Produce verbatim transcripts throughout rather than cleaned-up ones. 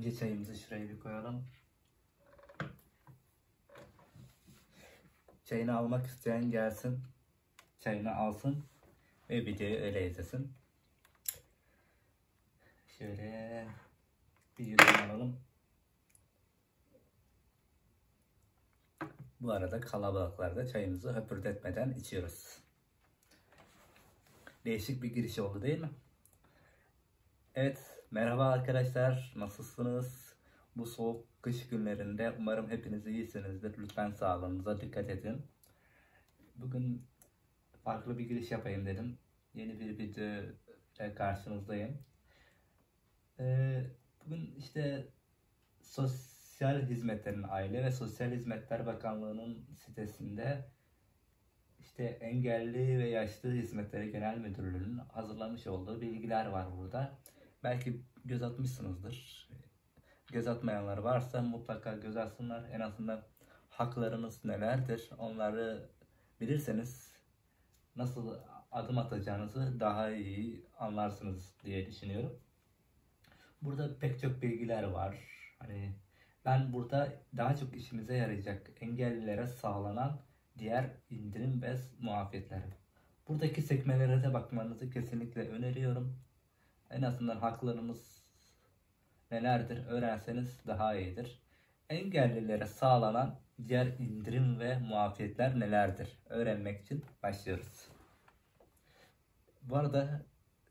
Önce çayımızı şuraya bir koyalım. Çayını almak isteyen gelsin, çayını alsın ve videoyu öyle izlesin. Şöyle bir yudum alalım. Bu arada kalabalıklarda çayımızı höpürdetmeden içiyoruz. Değişik bir giriş oldu değil mi? Evet, merhaba arkadaşlar, nasılsınız? Bu soğuk kış günlerinde umarım hepiniz iyisinizdir. Lütfen sağlığınıza dikkat edin. Bugün farklı bir giriş yapayım dedim. Yeni bir video ile karşınızdayım. Ee, bugün işte Sosyal Hizmetlerin Aile ve Sosyal Hizmetler Bakanlığı'nın sitesinde işte Engelli ve Yaşlı Hizmetleri Genel Müdürlüğü'nün hazırlamış olduğu bilgiler var burada. Belki göz atmışsınızdır. Göz atmayanlar varsa mutlaka göz atsınlar. En azından haklarınız nelerdir, onları bilirseniz nasıl adım atacağınızı daha iyi anlarsınız diye düşünüyorum. Burada pek çok bilgiler var. Hani ben burada daha çok işimize yarayacak engellilere sağlanan diğer indirim ve muafiyetler. Buradaki sekmelere de bakmanızı kesinlikle öneriyorum. En azından haklarımız nelerdir öğrenseniz daha iyidir. Engellilere sağlanan diğer indirim ve muafiyetler nelerdir öğrenmek için başlıyoruz. Bu arada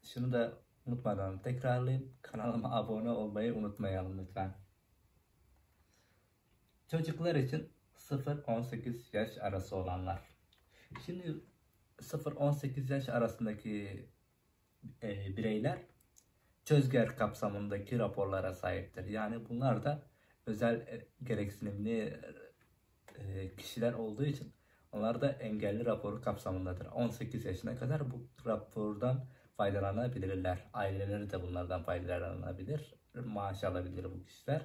şunu da unutmadan tekrarlayayım. Kanalıma abone olmayı unutmayalım lütfen. Çocuklar için sıfır on sekiz yaş arası olanlar. Şimdi sıfır on sekiz yaş arasındaki e, bireyler çözger kapsamındaki raporlara sahiptir. Yani bunlar da özel gereksinimli e, kişiler olduğu için onlar da engelli raporu kapsamındadır. on sekiz yaşına kadar bu rapordan faydalanabilirler. Aileleri de bunlardan faydalanabilir. Maaş alabilir bu kişiler.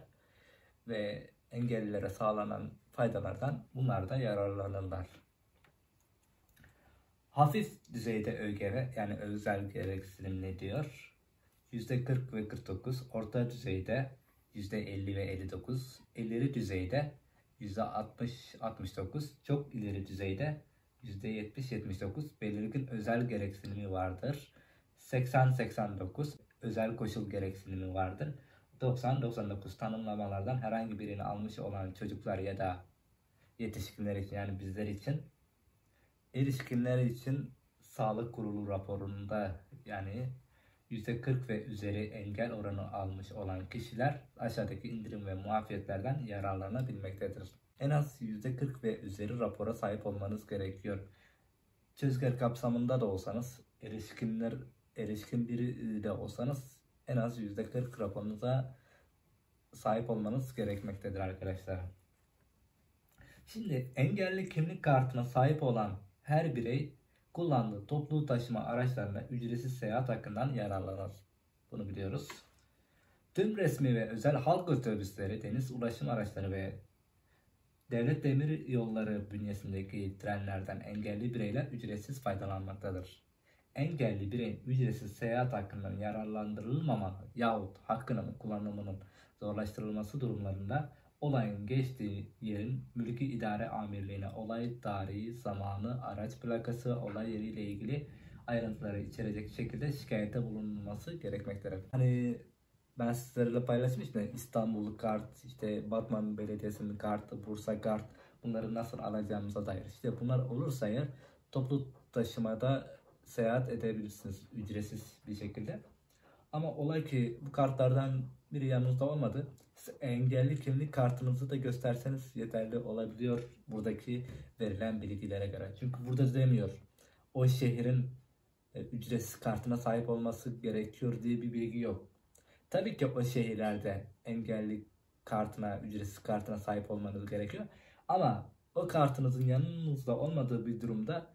Ve engellilere sağlanan faydalardan bunlar da yararlanırlar. Hafif düzeyde ÖGV, yani özel gereksinimli diyor, yüzde kırk ve kırk dokuz, orta düzeyde yüzde elli ve elli dokuz, ileri düzeyde yüzde altmış altmış dokuz, çok ileri düzeyde yüzde yetmiş yetmiş dokuz, belirgin özel gereksinimi vardır. seksen seksen dokuz, özel koşul gereksinimi vardır. doksan doksan dokuz tanımlamalardan herhangi birini almış olan çocuklar ya da yetişkinler için, yani bizler için, erişkinler için sağlık kurulu raporunda yani yüzde kırk ve üzeri engel oranı almış olan kişiler aşağıdaki indirim ve muafiyetlerden yararlanabilmektedir. En az yüzde kırk ve üzeri rapora sahip olmanız gerekiyor. Çözger kapsamında da olsanız, erişkinler erişkin biri de olsanız en az yüzde kırk raporunuza sahip olmanız gerekmektedir arkadaşlar. Şimdi engelli kimlik kartına sahip olan her birey kullandığı toplu taşıma araçlarına ücretsiz seyahat hakkından yararlanır. Bunu biliyoruz. Tüm resmi ve özel halk otobüsleri, deniz ulaşım araçları ve devlet demir yolları bünyesindeki trenlerden engelli bireyler ücretsiz faydalanmaktadır. Engelli bireyin ücretsiz seyahat hakkından yararlandırılmaması yahut hakkının kullanımının zorlaştırılması durumlarında olayın geçtiği yerin mülki idare amirliğine olay tarihi, zamanı, araç plakası, olay yeriyle ilgili ayrıntıları içerecek şekilde şikayette bulunması gerekmektedir. Hani ben sizlerle paylaşmıştım, İstanbul kart, işte Batman Belediyesi'nin kartı, Bursa kart, bunları nasıl alacağımıza dair. İşte bunlar olursa eğer toplu taşımada seyahat edebilirsiniz ücretsiz bir şekilde. Ama olay ki bu kartlardan biri yanınızda olmadı. Siz engelli kimlik kartınızı da gösterseniz yeterli olabiliyor buradaki verilen bilgilere göre. Çünkü burada demiyor o şehrin ücretsiz kartına sahip olması gerekiyor diye bir bilgi yok. Tabii ki o şehirlerde engelli kartına, ücretsiz kartına sahip olmanız gerekiyor. Ama o kartınızın yanınızda olmadığı bir durumda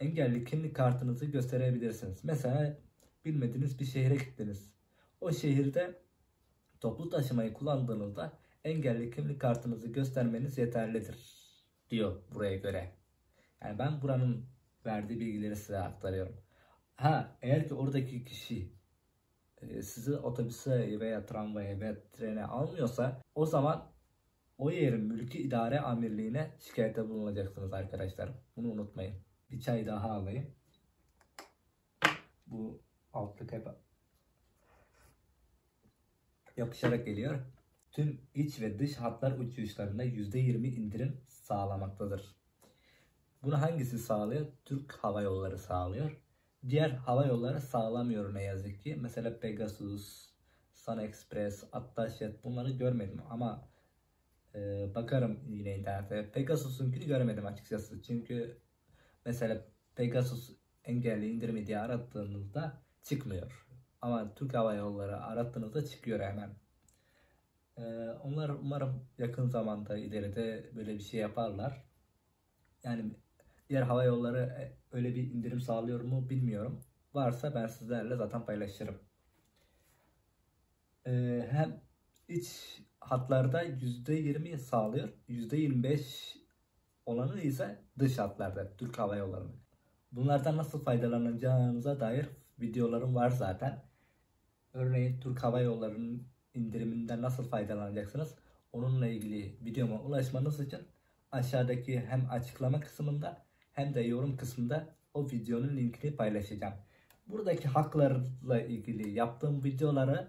engelli kimlik kartınızı gösterebilirsiniz. Mesela bilmediğiniz bir şehre gittiniz. O şehirde toplu taşımayı kullandığınızda engelli kimlik kartınızı göstermeniz yeterlidir diyor buraya göre. Yani ben buranın verdiği bilgileri size aktarıyorum. Ha, eğer ki oradaki kişi sizi otobüse veya tramvaya ve trene almıyorsa o zaman o yerin mülki idare amirliğine şikayette bulunacaksınız arkadaşlar. Bunu unutmayın. Bir çay daha alayım. Bu altlık hep yapışarak geliyor. Tüm iç ve dış hatlar uçuşlarında yüzde yirmi indirim sağlamaktadır. Bunu hangisi sağlıyor? Türk Hava Yolları sağlıyor. Diğer hava yolları sağlamıyor ne yazık ki. Mesela Pegasus, Sun Express, Attaşet, bunları görmedim ama e, bakarım yine internete. Pegasus'unkini göremedim açıkçası. Çünkü mesela Pegasus engelli indirimi diye arattığınızda çıkmıyor. Ama Türk Hava Yolları arattığınızda çıkıyor hemen. E, onlar umarım yakın zamanda ileride böyle bir şey yaparlar. Yani diğer hava yolları öyle bir indirim sağlıyor mu bilmiyorum. Varsa ben sizlerle zaten paylaşırım. Ee, hem iç hatlarda yüzde yirmi sağlıyor. yüzde yirmi beş olanı ise dış hatlarda Türk Hava Yolları. Bunlardan nasıl faydalanacağınıza dair videolarım var zaten. Örneğin Türk Hava Yolları'nın indiriminden nasıl faydalanacaksınız? Onunla ilgili videoma ulaşmanız için aşağıdaki hem açıklama kısmında hem de yorum kısmında o videonun linkini paylaşacağım. Buradaki haklarla ilgili yaptığım videoları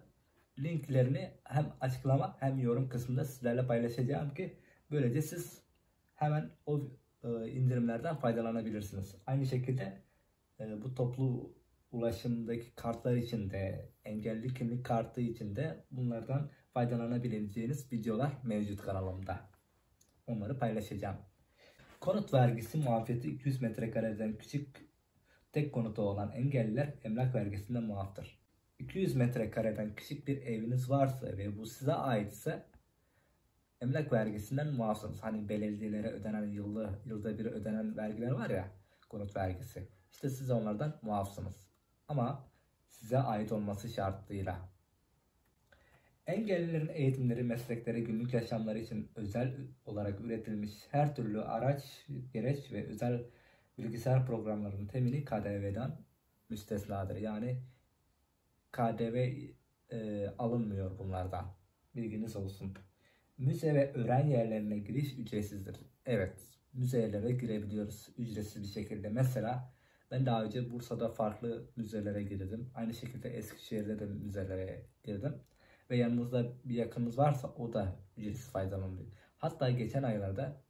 linklerini hem açıklama hem yorum kısmında sizlerle paylaşacağım ki böylece siz hemen o indirimlerden faydalanabilirsiniz. Aynı şekilde bu toplu ulaşımdaki kartlar için de engelli kimlik kartı için de bunlardan faydalanabileceğiniz videolar mevcut kanalımda. Onları paylaşacağım. Konut vergisi muafiyeti iki yüz metrekareden küçük tek konutu olan engelliler emlak vergisinde muaftır. iki yüz metrekareden küçük bir eviniz varsa ve bu size aitse emlak vergisinden muafsınız. Hani belediyelere ödenen yılda, yılda bir ödenen vergiler var ya, konut vergisi. İşte siz onlardan muafsınız. Ama size ait olması şartıyla. Engellilerin eğitimleri, meslekleri, günlük yaşamları için özel olarak üretilmiş her türlü araç, gereç ve özel bilgisayar programlarının temeli K D V'den müstesnadır. Yani K D V e, alınmıyor bunlardan. Bilginiz olsun. Müze ve öğren yerlerine giriş ücretsizdir. Evet, müzelere girebiliyoruz ücretsiz bir şekilde. Mesela ben daha önce Bursa'da farklı müzelere girdim. Aynı şekilde Eskişehir'de de müzelere girdim. Ve yanınızda bir yakınınız varsa o da ücretsiz faydalanabilir. Hatta geçen aylarda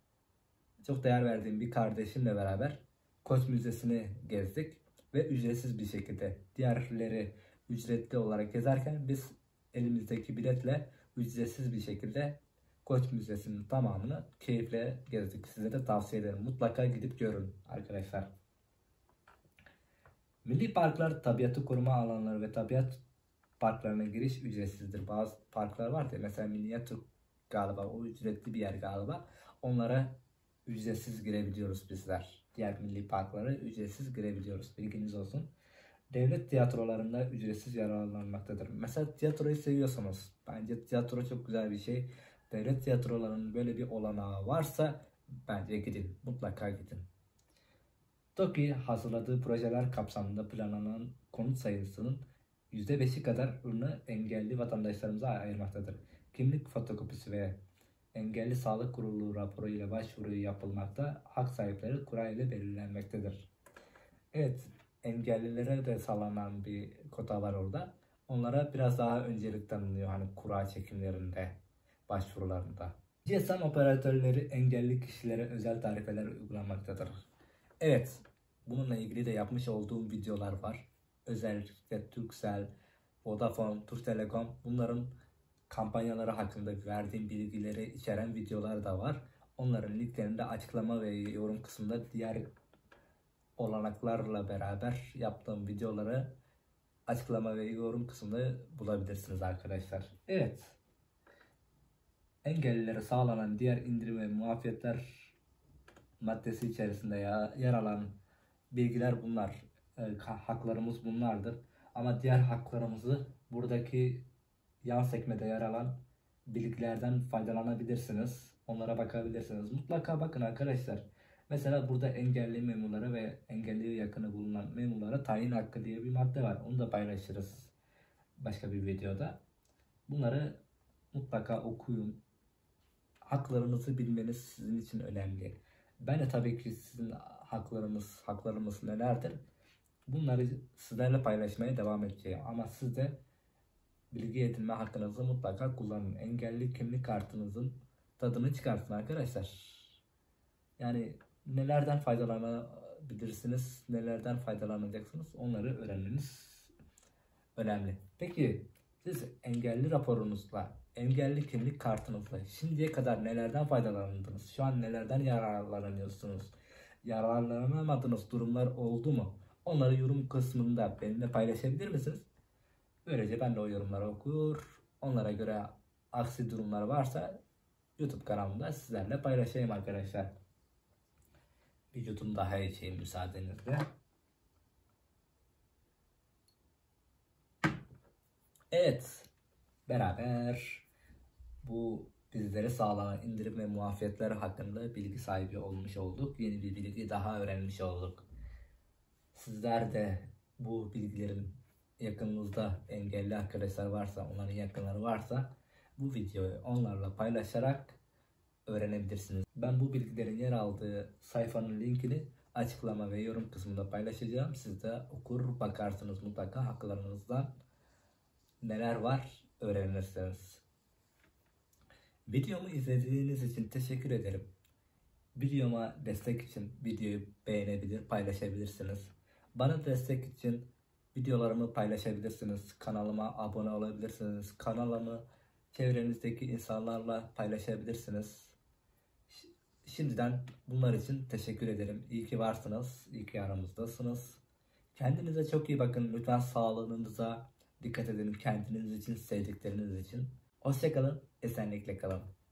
çok değer verdiğim bir kardeşimle beraber Koç Müzesi'ni gezdik ve ücretsiz bir şekilde diğerleri ücretli olarak gezerken biz elimizdeki biletle ücretsiz bir şekilde Koç Müzesi'nin tamamını keyifle gezdik. Size de tavsiye ederim. Mutlaka gidip görün arkadaşlar. Milli parklar, tabiatı koruma alanları ve tabiat parklarına giriş ücretsizdir. Bazı parklar var ya, mesela Minyatürk galiba, o ücretli bir yer galiba. Onlara ücretsiz girebiliyoruz bizler. Diğer milli parklara ücretsiz girebiliyoruz. Bilginiz olsun. Devlet tiyatrolarında ücretsiz yararlanmaktadır. Mesela tiyatroyu seviyorsanız, bence tiyatro çok güzel bir şey. Devlet tiyatrolarının böyle bir olanağı varsa bence gidin. Mutlaka gidin. TOKİ hazırladığı projeler kapsamında planlanan konut sayısının yüzde beşi kadar ürünü engelli vatandaşlarımıza ayırmaktadır. Kimlik fotokopisi ve engelli sağlık kurulu raporu ile başvuru yapılmakta. Hak sahipleri kura ile belirlenmektedir. Evet, engellilere de sağlanan bir kota var orada. Onlara biraz daha öncelik tanınıyor hani kura çekimlerinde, başvurularında. G S M operatörleri engelli kişilere özel tarifeler uygulanmaktadır. Evet, bununla ilgili de yapmış olduğum videolar var. Özellikle Turkcell, Vodafone, Türk Telekom, bunların kampanyaları hakkında verdiğim bilgileri içeren videolar da var. Onların linklerini de açıklama ve yorum kısmında diğer olanaklarla beraber yaptığım videoları açıklama ve yorum kısmında bulabilirsiniz arkadaşlar. Evet, engellilere sağlanan diğer indirim ve muafiyetler maddesi içerisinde yer alan bilgiler bunlar. Haklarımız bunlardır. Ama diğer haklarımızı buradaki yan sekmede yer alan bilgilerden faydalanabilirsiniz. Onlara bakabilirsiniz. Mutlaka bakın arkadaşlar. Mesela burada engelli memurlara ve engelli yakını bulunan memurlara tayin hakkı diye bir madde var. Onu da paylaşırız. başka bir videoda. Bunları mutlaka okuyun. Haklarınızı bilmeniz sizin için önemli. Ben de tabii ki sizin haklarınız, haklarınız nelerdir? Bunları sizlerle paylaşmaya devam edeceğim. Ama siz de bilgi edinme hakkınızı mutlaka kullanın. Engelli kimlik kartınızın tadını çıkartın arkadaşlar. Yani nelerden faydalanabilirsiniz, nelerden faydalanacaksınız, onları öğrenmeniz önemli. Peki siz engelli raporunuzla, engelli kimlik kartınızla şimdiye kadar nelerden faydalandınız? Şu an nelerden yararlanıyorsunuz? Yararlanamadığınız durumlar oldu mu? Onları yorum kısmında benimle paylaşabilir misiniz? Böylece ben de o yorumları okur, onlara göre aksi durumlar varsa YouTube kanalımda sizlerle paylaşayım arkadaşlar. Bir yudum daha içeyim müsaadenizle. Evet, beraber bu bizlere sağlanan indirim ve muafiyetler hakkında bilgi sahibi olmuş olduk. Yeni bir bilgi daha öğrenmiş olduk. Sizler de bu bilgilerin yakınınızda engelli arkadaşlar varsa, onların yakınları varsa bu videoyu onlarla paylaşarak öğrenebilirsiniz. Ben bu bilgilerin yer aldığı sayfanın linkini açıklama ve yorum kısmında paylaşacağım. Siz de okur bakarsınız, mutlaka haklarınızdan neler var öğrenirsiniz. Videomu izlediğiniz için teşekkür ederim. Videoma destek için videoyu beğenebilir, paylaşabilirsiniz. Bana destek için videolarımı paylaşabilirsiniz. Kanalıma abone olabilirsiniz. Kanalımı çevrenizdeki insanlarla paylaşabilirsiniz. Şimdiden bunlar için teşekkür ederim. İyi ki varsınız. İyi ki aramızdasınız. Kendinize çok iyi bakın. Lütfen sağlığınıza dikkat edin. Kendiniz için, sevdikleriniz için. Hoşça kalın. Esenlikle kalın.